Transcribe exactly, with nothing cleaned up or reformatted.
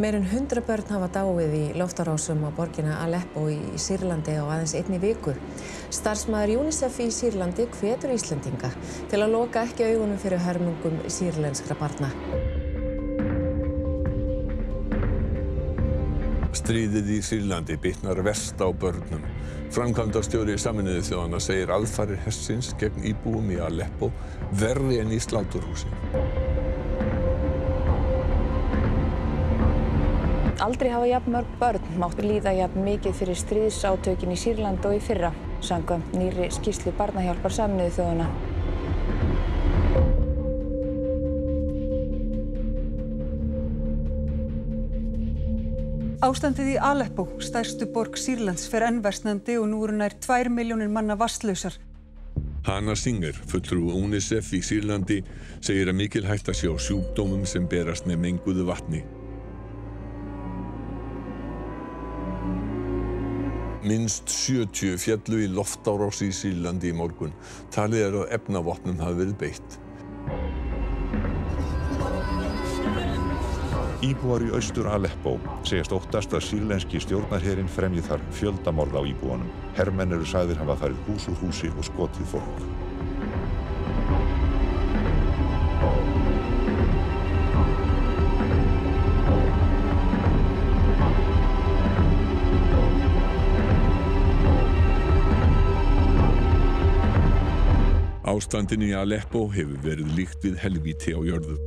Meir en hundrað börn hafa dáið í loftárásum á borgina Aleppo í Sýrlandi á aðeins einni viku. Starfsmaður UNICEF í Sýrlandi hvetur Íslendinga til að loka ekki augunum fyrir hörmungum sýrlenskra barna. Stríðið í Sýrlandi bitnar verst á börnum. Framkvæmdastjóri Sameinuðu þjóðanna segir aðfarir hersins gegn íbúum í Aleppo verri en í sláturhúsi. Aldrei hafa jafn mörg börn mátt líða jafn mikið fyrir stríðsátökin í Sýrlandi og í fyrra, samkvæmt nýrri skýrslu Barnahjálpar Sameinuðu þjóðanna. Ástandið í Aleppo, stærstu borg Sýrlands, fer enn versnandi og nú eru nær tvær milljónir manna vatnslausar. Hanna Singer, fulltrúi UNICEF í Sýrlandi, segir að mikil hætta sé á sjúkdómum sem berast með menguðu vatni. Minnst sjötíu féllu í loftárás í Sýrlandi í morgun. Talið er að efnavopnum hafi verið beitt. Íbúar í austur Aleppo segjast óttast að sýrlenski stjórnarherinn fremji þar fjöldamorð á íbúunum. Hermenn eru sagðir hafa farið hús úr húsi og skotið fólk. Ástandinu í Aleppo hefur verið líkt við helvíti á jörðu.